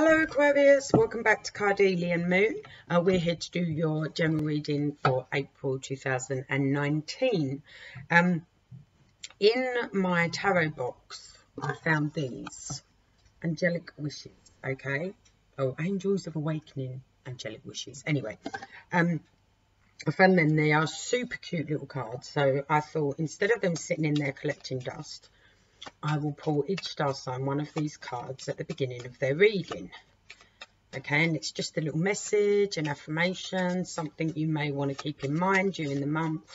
Hello Aquarius, welcome back to Kardelian Moon. We're here to do your general reading for April 2019. In my tarot box, I found these Angelic Wishes, okay? Oh, Angels of Awakening, Angelic Wishes. Anyway, I found them. They are super cute little cards. So I thought instead of them sitting in there collecting dust, I will pull each star sign one of these cards at the beginning of their reading. Okay, and it's just a little message, an affirmation, something you may want to keep in mind during the month.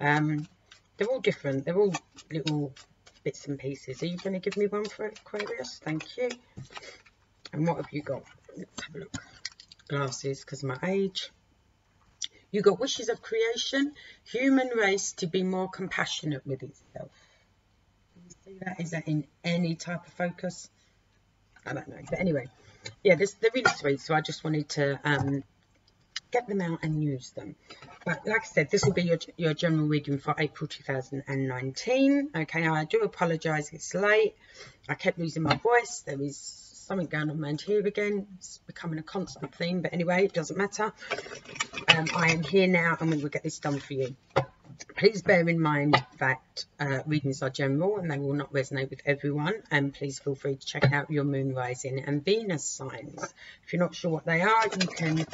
They're all different. They're all little bits and pieces. Are you going to give me one for Aquarius? Thank you. And what have you got? Let's have a look. Glasses, because of my age. You got wishes of creation, human race to be more compassionate with itself. That is that in any type of focus? I don't know, but anyway, yeah, they're really sweet, so I just wanted to get them out and use them. But like I said, this will be your general reading for April 2019. Okay, I do apologize, it's late. I kept losing my voice. There is something going on around here again. It's becoming a constant theme, but anyway, it doesn't matter. I am here now and we will get this done for you. Please bear in mind that readings are general and they will not resonate with everyone, and please feel free to check out your moon rising and Venus signs. If you're not sure what they are, you can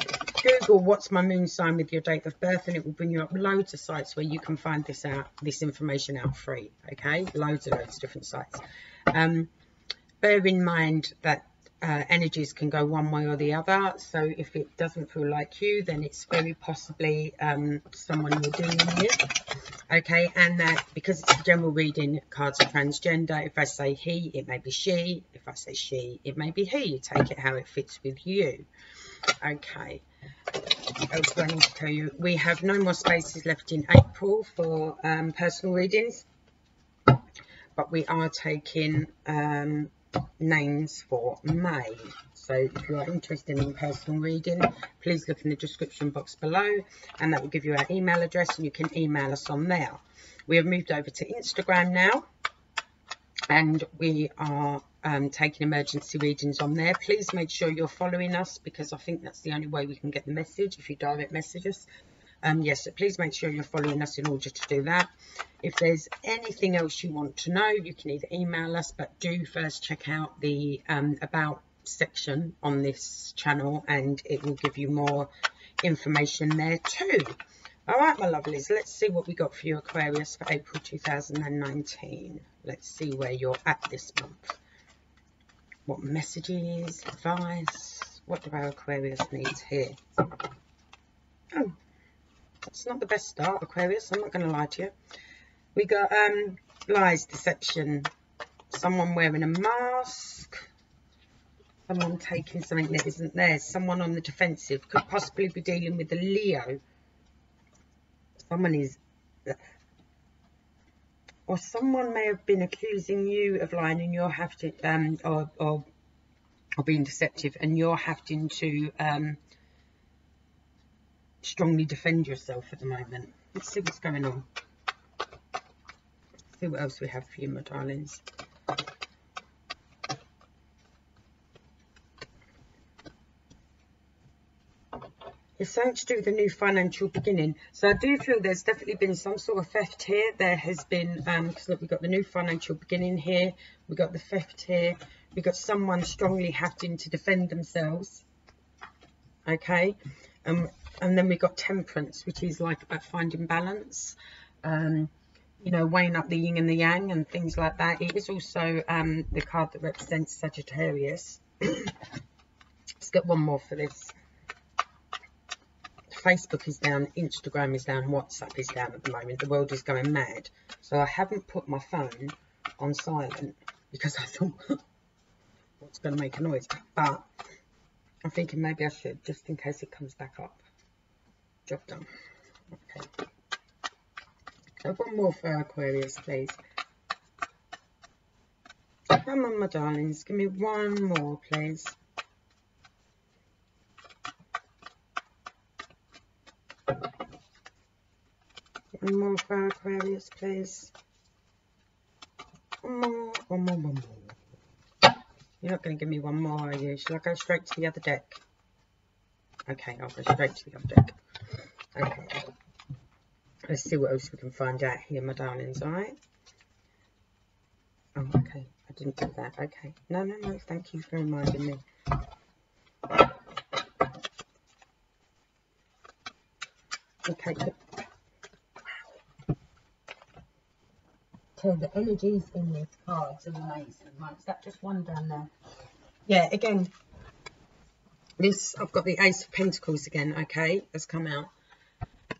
Google what's my moon sign with your date of birth, and it will bring you up loads of sites where you can find this information out free. Okay, loads of different sites. Bear in mind that energies can go one way or the other, so if it doesn't feel like you, then it's very possibly someone you're dealing with, okay? And that because it's a general reading, cards are transgender. If I say he, it may be she. If I say she, it may be he. You take it how it fits with you, okay? Else I need to tell you, we have no more spaces left in April for personal readings, but we are taking names for May. So if you are interested in personal reading, please look in the description box below, and that will give you our email address, and you can email us on there. We have moved over to Instagram now, and we are taking emergency readings on there. Please make sure you're following us, because I think that's the only way we can get the message, if you direct message us. Yes, so please make sure you're following us in order to do that. If there's anything else you want to know, you can either email us, but do first check out the About section on this channel, and it will give you more information there too. All right, my lovelies, let's see what we got for you, Aquarius, for April 2019. Let's see where you're at this month. What messages, advice, what do our Aquarius needs here? Oh. It's not the best start, Aquarius, I'm not going to lie to you. We got lies, deception, someone wearing a mask, someone taking something that isn't theirs, someone on the defensive, could possibly be dealing with a Leo. Someone is, or someone may have been accusing you of lying, and you're having to, or being deceptive, and you're having to strongly defend yourself at the moment. Let's see what's going on. Let's see what else we have for you, my darlings. It's something to do with the new financial beginning. So I do feel there's definitely been some sort of theft here. There has been, because look, we've got the new financial beginning here. We've got the theft here. We've got someone strongly having to defend themselves. Okay. And then we got temperance, which is like about finding balance, you know, weighing up the yin and the yang and things like that. It is also the card that represents Sagittarius. Let's get one more for this. Facebook is down, Instagram is down, WhatsApp is down at the moment. The world is going mad. So I haven't put my phone on silent because I thought, what's going to make a noise? But I'm thinking maybe I should, just in case it comes back up. Job done. Okay. So one more for Aquarius, please. Come on, my darlings. Give me one more, please. One more for Aquarius, please. One more, one more, one more. You're not going to give me one more, are you? Shall I go straight to the other deck? Okay, I'll go straight to the other deck. Okay. Let's see what else we can find out here, my darlings, alright? Oh, okay. I didn't do that. Okay. No, no, no. Thank you for reminding me. Okay. Wow. So the energies in this card are amazing. Right, is that just one down there? Yeah, again, this, I've got the Ace of Pentacles again, okay, that's come out.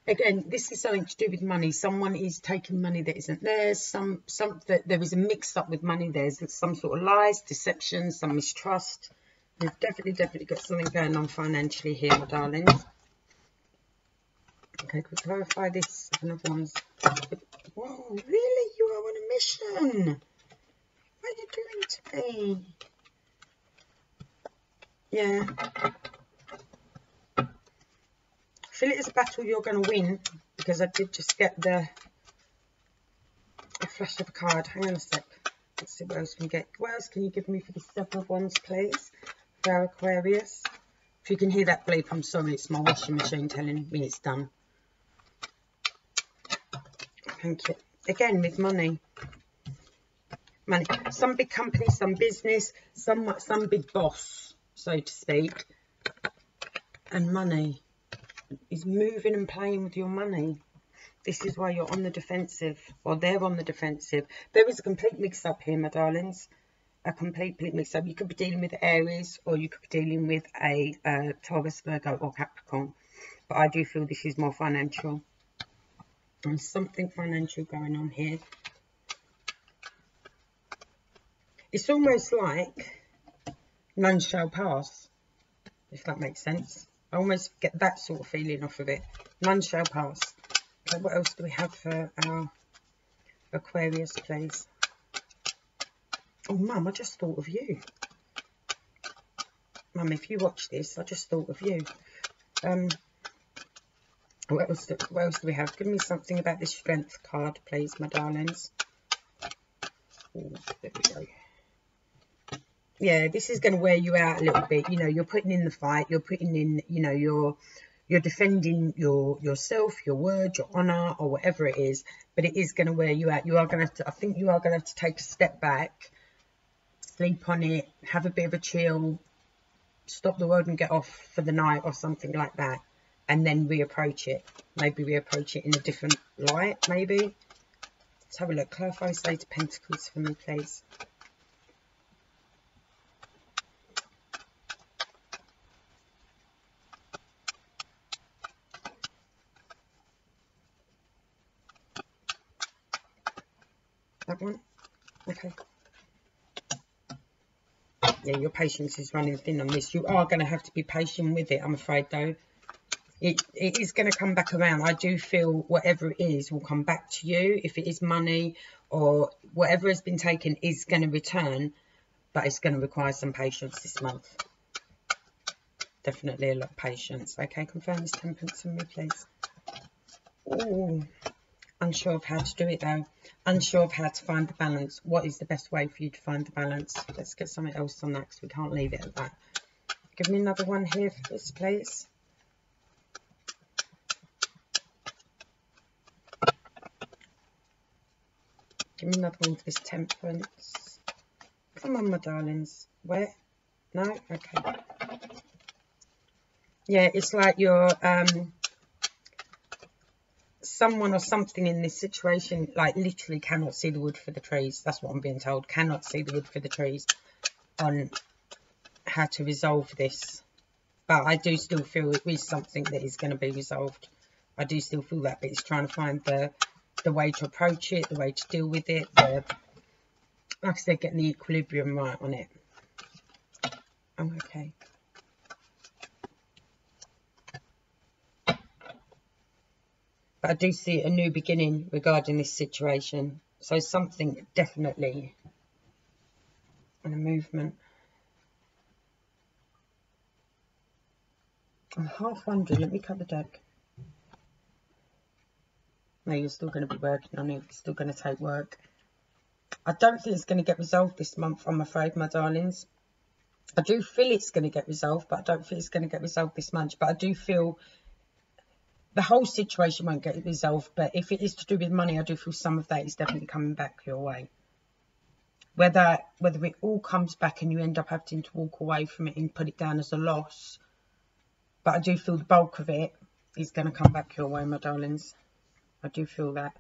Again, this is something to do with money. Someone is taking money that isn't theirs. There is a mix-up with money. There's some sort of lies, deception, some mistrust. We've definitely got something going on financially here, my darlings. Okay, could we clarify this? Another one's... Whoa, really? You are on a mission. What are you doing to me? Yeah. I feel it is a battle you're going to win, because I did just get the flash of a card. Hang on a sec. Let's see what else we can get. What else can you give me for the Seven of Wands, please? For our Aquarius. If you can hear that bleep, I'm sorry. It's my washing machine telling me it's done. Thank you. Again, with money. Money. Some big company, some business, some big boss, so to speak. And money. Is moving and playing with your money. This is why you're on the defensive, or they're on the defensive. There is a complete mix-up here, my darlings. A complete mix-up. You could be dealing with Aries, or you could be dealing with a Taurus, Virgo, or Capricorn. But I do feel this is more financial. There's something financial going on here. It's almost like none shall pass, if that makes sense. I almost get that sort of feeling off of it. None shall pass. But what else do we have for our Aquarius, please? Oh, Mum, I just thought of you. Mum, if you watch this, I just thought of you. What else do we have? Give me something about this strength card, please, my darlings. Ooh, there we go. Yeah, this is going to wear you out a little bit. You know, you're putting in the fight. You're putting in, you know, you're defending yourself, your word, your honour, or whatever it is. But it is going to wear you out. You are going to have to, I think you are going to have to take a step back, sleep on it, have a bit of a chill, stop the world and get off for the night or something like that. And then reapproach it. Maybe reapproach it in a different light, maybe. Let's have a look. Clarify Eight of Pentacles for me, please. One. Okay. Yeah, your patience is running thin on this. You are going to have to be patient with it, I'm afraid, though. It is going to come back around. I do feel whatever it is will come back to you. If it is money or whatever has been taken is going to return, but it's going to require some patience this month. Definitely a lot of patience. Okay, confirm this Temperance for me, please. Ooh. Unsure of how to do it, though. Unsure of how to find the balance. What is the best way for you to find the balance? Let's get something else on that, because we can't leave it at that. Give me another one here for this, please. Give me another one for this Temperance. Come on, my darlings. Where? No? Okay. Yeah, it's like you're... Someone or something in this situation, like, literally cannot see the wood for the trees. That's what I'm being told. Cannot see the wood for the trees on how to resolve this. But I do still feel it is something that is going to be resolved. I do still feel that, but it's trying to find the way to approach it, the way to deal with it. Like I said, getting the equilibrium right on it. Oh, okay. But I do see a new beginning regarding this situation. So something definitely and a movement. I'm half wondering, let me cut the deck. No, you're still going to be working on it. It's still going to take work. I don't think it's going to get resolved this month, I'm afraid, my darlings. I do feel it's going to get resolved, but I don't feel it's going to get resolved this month. But I do feel the whole situation won't get resolved. But if it is to do with money, I do feel some of that is definitely coming back your way. Whether it all comes back and you end up having to walk away from it and put it down as a loss. But I do feel the bulk of it is going to come back your way, my darlings. I do feel that.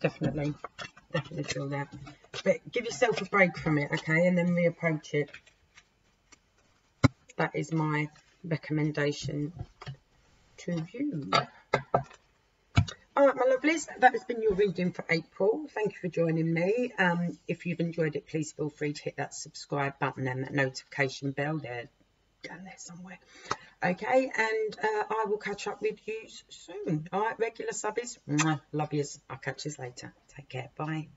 Definitely feel that. But give yourself a break from it, okay? And then reapproach it. That is my recommendation to you. All right, my lovelies, that has been your reading for April. Thank you for joining me. If you've enjoyed it, please feel free to hit that subscribe button and that notification bell there, down there somewhere. Okay, and I will catch up with you soon. All right, regular subbies, mwah, love yous. I'll catch you later. Take care. Bye.